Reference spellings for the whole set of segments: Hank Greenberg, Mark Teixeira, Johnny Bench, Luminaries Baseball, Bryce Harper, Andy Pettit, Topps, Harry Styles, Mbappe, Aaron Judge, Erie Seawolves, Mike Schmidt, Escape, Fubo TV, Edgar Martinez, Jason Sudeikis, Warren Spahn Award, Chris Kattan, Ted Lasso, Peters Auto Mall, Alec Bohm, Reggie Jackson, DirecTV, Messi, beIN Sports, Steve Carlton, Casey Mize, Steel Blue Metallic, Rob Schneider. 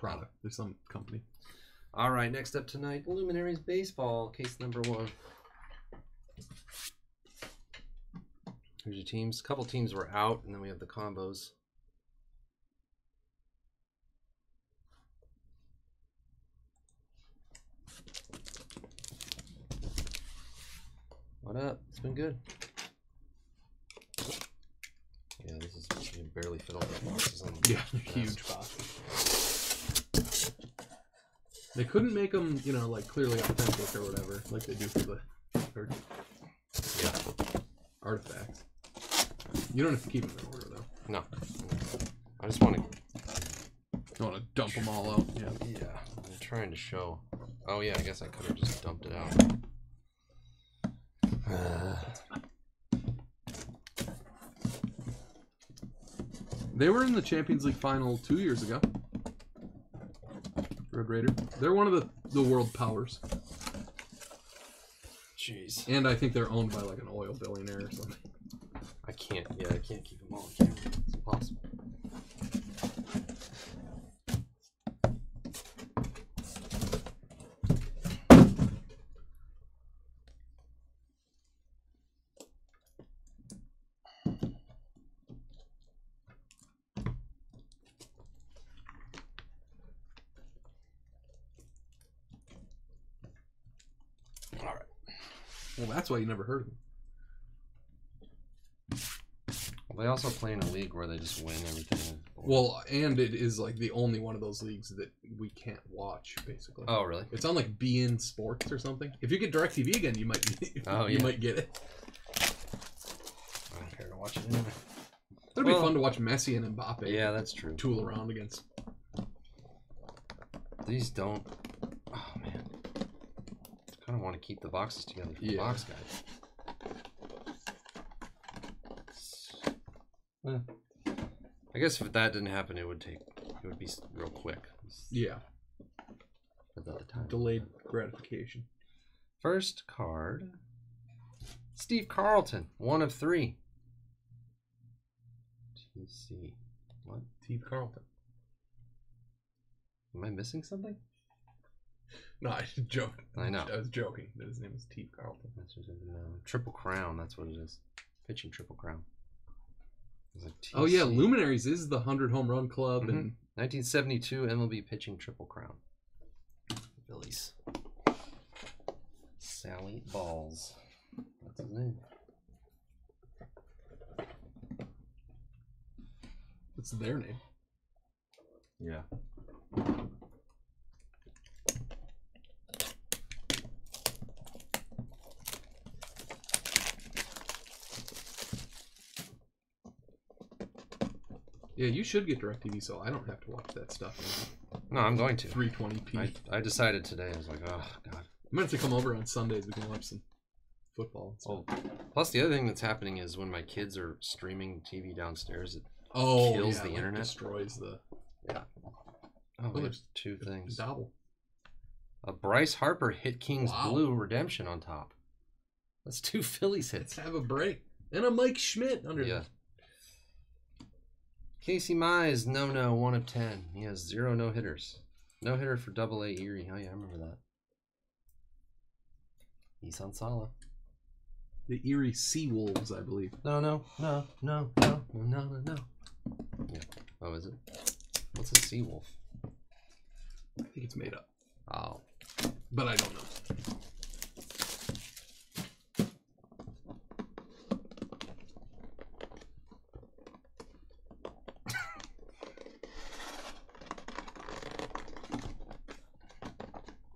product. There's some company. All right, next up tonight, Luminaries Baseball, case number 1. Here's your teams. A couple teams were out, and then we have the combos. What up? It's been good. Yeah, this is, you can barely fit all the boxes on the huge boxes. They couldn't make them, you know, like clearly authentic or whatever, like they do for the artifacts. You don't have to keep them in order though. No, I just want to. You want to dump them all out? Yeah. Yeah. I'm trying to show. Oh yeah, I guess I could have just dumped it out. They were in the Champions League final 2 years ago. Red Raider. They're one of the world powers. Jeez. And I think they're owned by like an oil billionaire or something. I can't. Yeah, I can't keep them all on camera. It's impossible. Well, that's why you never heard of them. Well, they also play in a league where they just win everything. Well, and it is like the only one of those leagues that we can't watch, basically. Oh, really? It's on like beIN Sports or something. If you get DirecTV again, you might. you might get it. I don't care to watch it anymore. It'd be fun to watch Messi and Mbappe. Yeah, that's true. Tool around against. These don't. Oh man. I don't want to keep the boxes together for the box guys. Well, I guess if that didn't happen, it would be real quick. Yeah. Another time. Delayed gratification. First card. Steve Carlton, 1 of 3. TC. What? Steve Carlton. Am I missing something? No, I should joke. I know. I was joking that his name is Steve Carlton. That's just, Triple Crown, that's what it is. Pitching Triple Crown. Oh, yeah, Luminaries is the 100 Home Run Club. Mm-hmm. And 1972 MLB Pitching Triple Crown. Phillies. Sally Balls. That's his name. That's their name. Yeah. Yeah, you should get DirecTV so I don't have to watch that stuff anymore. No, I'm going to. 320p. I decided today. I was like, oh, God. I'm going to have to come over on Sundays. We can watch some football. Oh. Plus, the other thing that's happening is when my kids are streaming TV downstairs, it kills the internet. Destroys the... Yeah. Oh, there's two things. A double. A Bryce Harper Hit Kings Blue Redemption on top. That's 2 Phillies hits. Let's have a break. And a Mike Schmidt under there. Yeah. Casey Mize, 1 of 10. He has 0 no hitters. No hitter for Double A Erie. Oh yeah, I remember that. He's on Sala. The Erie Seawolves, I believe. No. Yeah. Oh, is it? What's a seawolf? I think it's made up. Oh. But I don't know.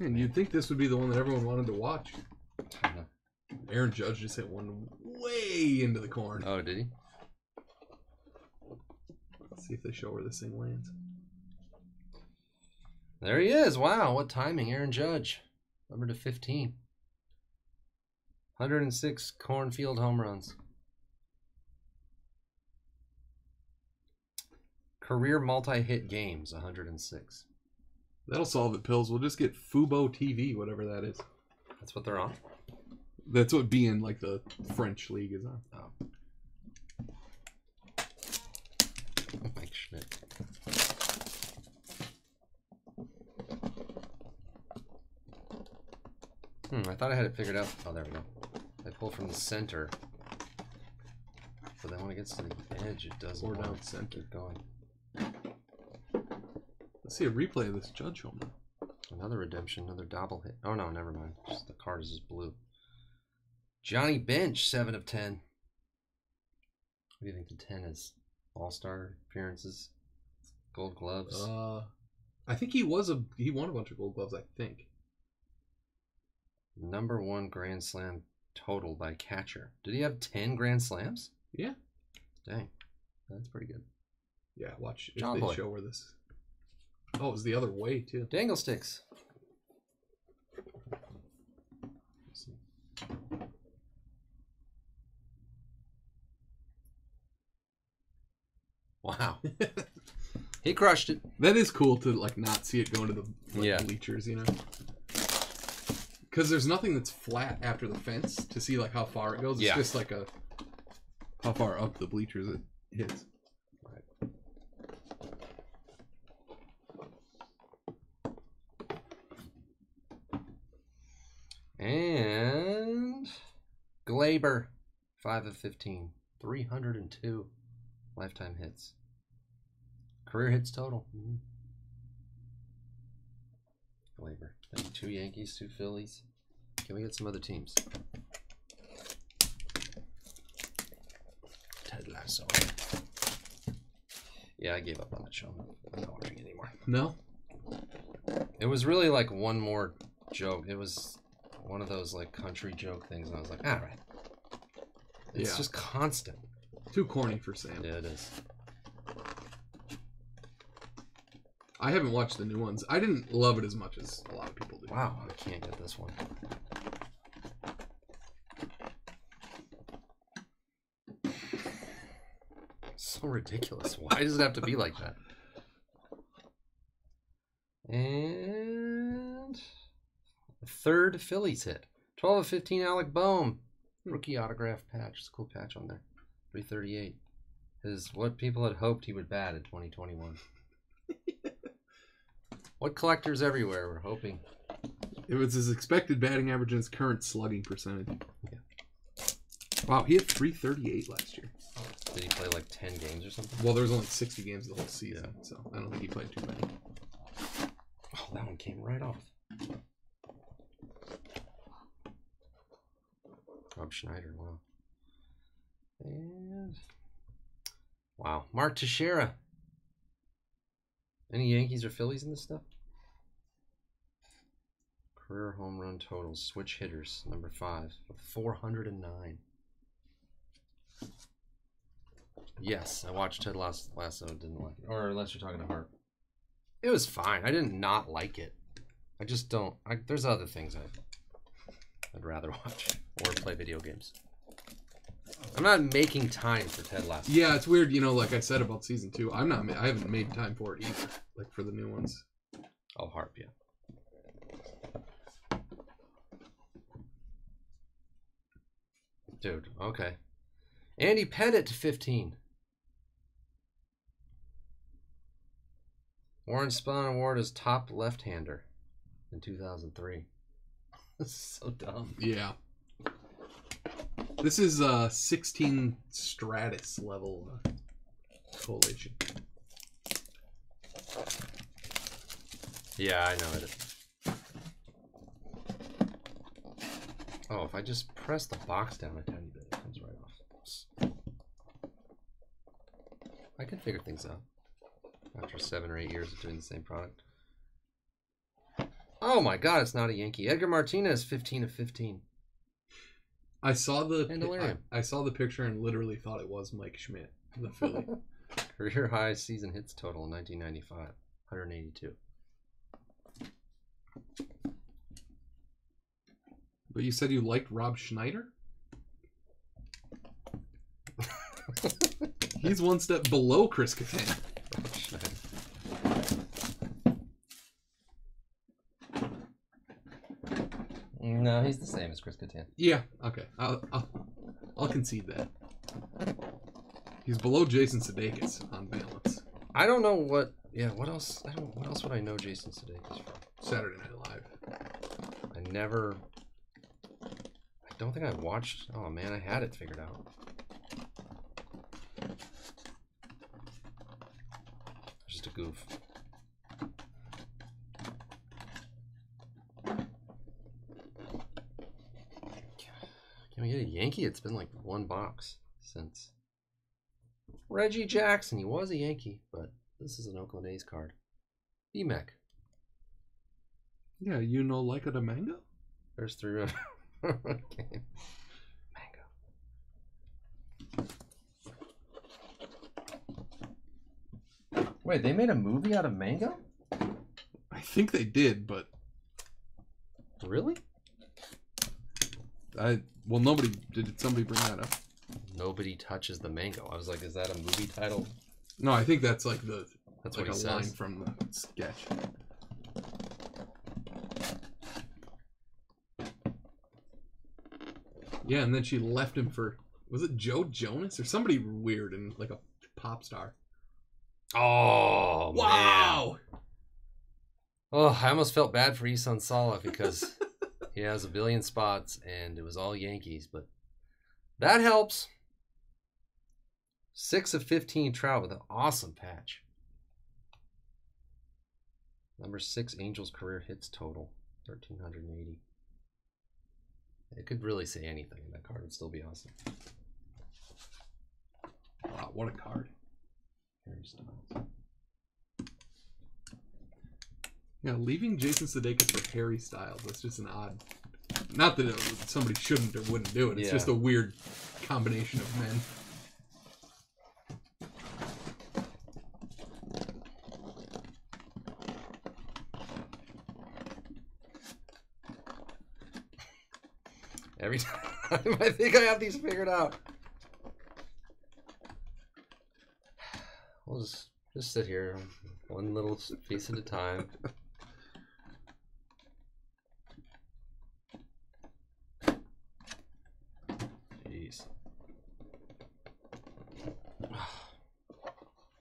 Man, you'd think this would be the one that everyone wanted to watch. Aaron Judge just hit one way into the corn. Oh, did he? Let's see if they show where this thing lands. There he is. Wow, what timing. Aaron Judge, number to 15. 106 cornfield home runs. Career multi-hit games, 106. That'll solve it, Pills. We'll just get Fubo TV, whatever that is. That's what they're on? That's what being like the French league is on. Oh. Mike Schmidt. I thought I had it figured out. Oh, there we go. I pull from the center. But then when it gets to the edge, it doesn't work. Down center. Keep going. Let's see a replay of this Judge home run. Another redemption, another double hit. Oh no, never mind. Just the card is just blue. Johnny Bench, 7 of 10. What do you think the 10 is? All-star appearances, Gold Gloves. I think he won a bunch of Gold Gloves. I think. #1 Grand Slam total by catcher. Did he have 10 Grand Slams? Yeah. Dang, that's pretty good. Yeah, watch if they show where this. Oh, it was the other way too. Dangle sticks. Wow, he crushed it. That is cool to like not see it going to the bleachers, you know. Because there's nothing that's flat after the fence to see like how far it goes. It's just like a how far up the bleachers it hits. Right. And Glaber, 5 of 15, 302 lifetime hits. Career hits total. Glaber. 2 Yankees, 2 Phillies. Can we get some other teams? Ted Lasso. Yeah, I gave up on that show. I'm not watching it anymore. No? It was really like one more joke. It was one of those like country joke things. And I was like, all right. It's just constant. Too corny for Sam. Yeah, it is. I haven't watched the new ones. I didn't love it as much as a lot of people do. Wow, I can't get this one. So ridiculous. Why does it have to be like that? And third Phillies hit. 12 of 15, Alec Bohm. Rookie autograph patch. It's a cool patch on there. 338 is what people had hoped he would bat in 2021. What collectors everywhere were hoping. It was his expected batting average and his current slugging percentage. Yeah. Wow, he hit 338 last year. Did he play like 10 games or something? Well, there was only 60 games the whole season, so I don't think he played too many. Oh, that one came right off. Rob Schneider, wow. And wow, Mark Teixeira. Any Yankees or Phillies in this stuff? Career home run totals, switch hitters, #5, 409. Yes, I watched Ted Lasso, didn't like it. Or unless you're talking to Harp. It was fine. I didn't not like it. I just don't. There's other things I'd rather watch or play video games. I'm not making time for Ted Lasso. Yeah, it's weird, you know, like I said about season 2. I haven't made time for it either, like for the new ones. Oh, Harp, yeah. Dude, okay. Andy Pettit to 15. Warren Spahn Award is top left-hander in 2003. This is so dumb. Yeah. This is 16 Stratus level collation. Yeah, I know it. Oh, if I just press the box down a tiny bit, it comes right off. I can figure things out after 7 or 8 years of doing the same product. Oh my God, it's not a Yankee. Edgar Martinez, 15 of 15. I saw the picture and literally thought it was Mike Schmidt, the Philly. Career high season hits total in 1995, 182. But you said you liked Rob Schneider? He's one step below Chris Kattan. Rob Schneider. No, he's the same as Chris Kattan. Yeah, okay. I'll concede that. He's below Jason Sudeikis on balance. I don't know what. Yeah, what else? What else would I know Jason Sudeikis from? Saturday Night Live. I never don't think I watched. Oh man, I had it figured out. Just a goof. Can we get a Yankee? It's been like one box since Reggie Jackson. He was a Yankee, but this is an Oakland A's card. BMEC. Yeah, you know, like it a manga? There's three of them. Okay. Mango. Wait, they made a movie out of mango? I think they did, but really? Well, nobody did. Somebody bring that up. Nobody touches the mango. I was like, is that a movie title? No, I think that's like the that's like what a says. Line from the sketch. Yeah, and then she left him for, was it Joe Jonas or somebody weird and like a pop star? Oh, wow. Man. Oh, I almost felt bad for Isan Sala because he has a billion spots and it was all Yankees, but that helps. 6 of 15 Trout with an awesome patch. Number 6 Angels career hits total, 1,380. It could really say anything, and that card would still be awesome. Wow, what a card. Harry Styles. Yeah, leaving Jason Sudeikis for Harry Styles, that's just an odd... Not that somebody shouldn't or wouldn't do it, it's just a weird combination of men. Every time I think I have these figured out. We'll just sit here one little piece at a time. Jeez.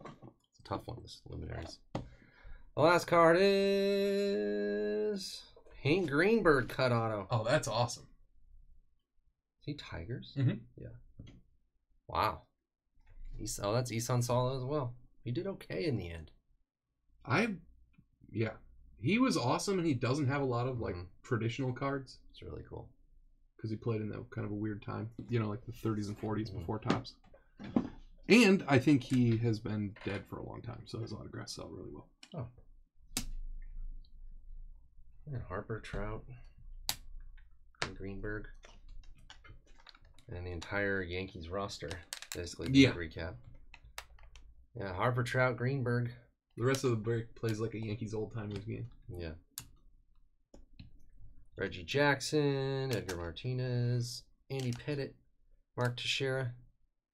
It's a tough one, this Luminaries. The last card is Hank Greenberg cut auto. Oh, that's awesome. He Tigers? Mm-hmm. Yeah. Wow. Oh, that's Isan Sala as well. He did okay in the end. Yeah. He was awesome, and he doesn't have a lot of, like, traditional cards. It's really cool. Because he played in that kind of a weird time. You know, like the 30s and 40s before Topps. And I think he has been dead for a long time, so his autographs sell really well. Oh. And Harper, Trout, and Greenberg. And the entire Yankees roster, basically, recap. Yeah, Harper, Trout, Greenberg. The rest of the break plays like a Yankees old-timers game. Yeah. Reggie Jackson, Edgar Martinez, Andy Pettit, Mark Teixeira.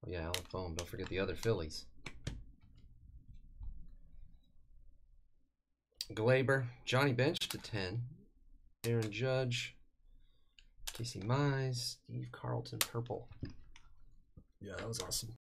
Oh, yeah, Alec Bohm. Don't forget the other Phillies. Glaber, Johnny Bench /10, Aaron Judge. Casey Mize, Steve Carlton, purple. Yeah, that was awesome.